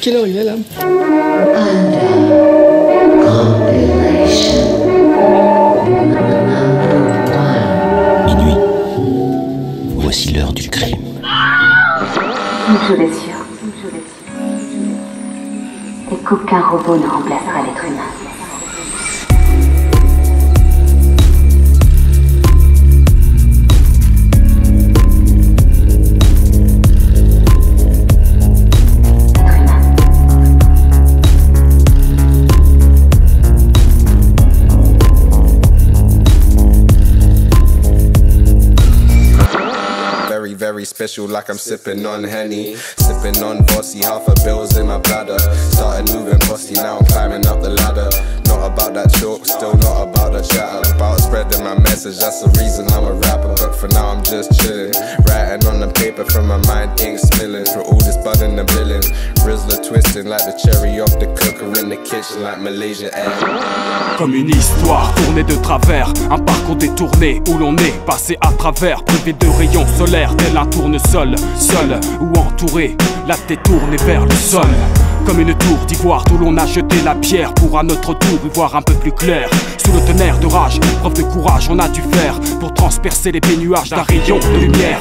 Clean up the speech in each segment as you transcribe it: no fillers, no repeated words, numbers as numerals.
Kilo ile lan. Minuit. Voici l'heure du crime. Une blessure. Et qu'aucun robot ne remplacera l'être humain. Very special, like I'm sipping on Henny, sipping on Bossy, half a bill's in my bladder. Started moving bossy, now I'm climbing up the ladder. Not about that chalk, still not about the chatter. About spreading my message, that's the reason I'm a rapper. But for now I'm just chilling, writing on the paper from my mind, ink spilling. Through all this budding and billing, Rizzler twisting like the cherry off the cooker in the kitchen, like Malaysia air. Comme une histoire tournée de travers, un parcours détourné où l'on est passé à travers, privé de rayons solaires. La tourne seul ou entouré, la tête tournée vers le sol. Comme une tour d'ivoire d'où l'on a jeté la pierre pour à notre tour y voir un peu plus clair. Sous le tonnerre de rage, preuve de courage on a dû faire pour transpercer les nuages d'un rayon de lumière.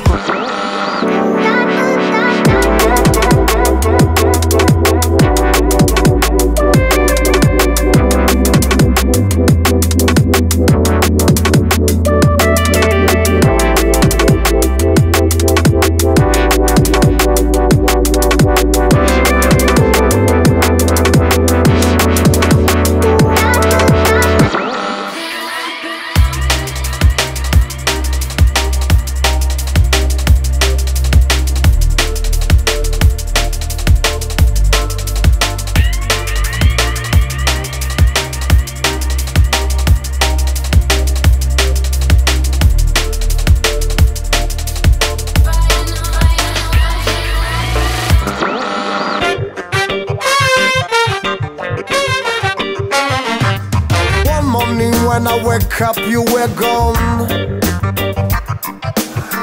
When I wake up, you were gone.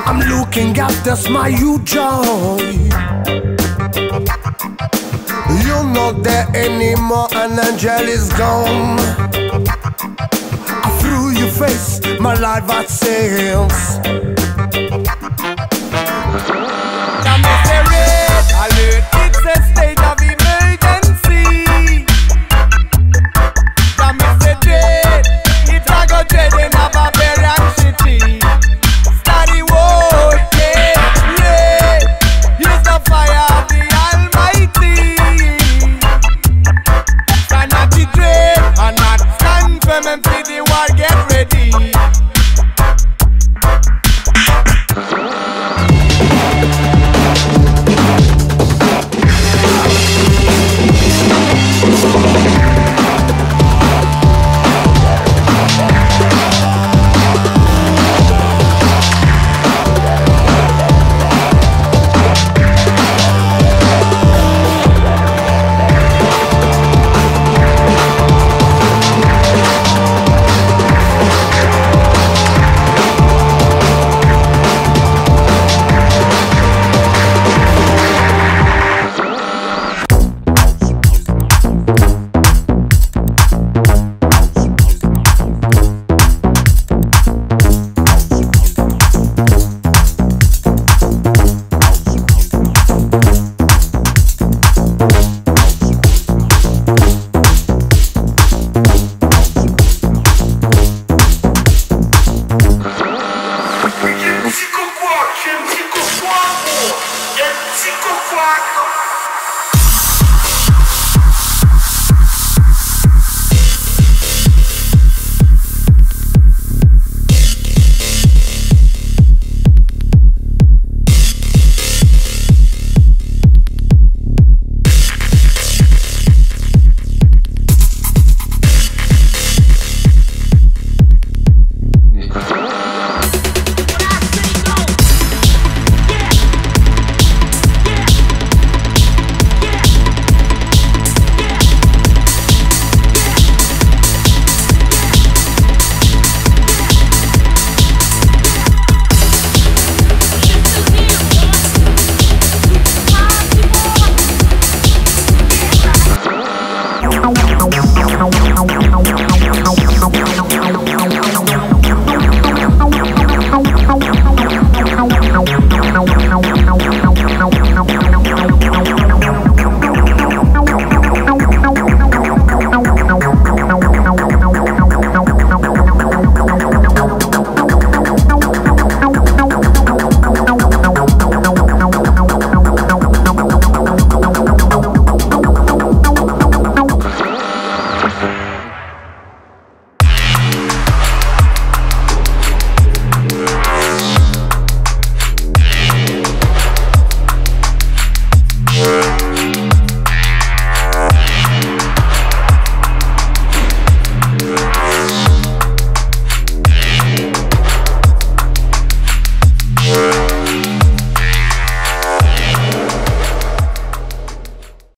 I'm looking up, that's my huge joy. You're not there anymore, and Angel is gone. I threw your face, my life at sales. I'm desperate, alert, it's a state of emergency. I'm desperate. Fuck!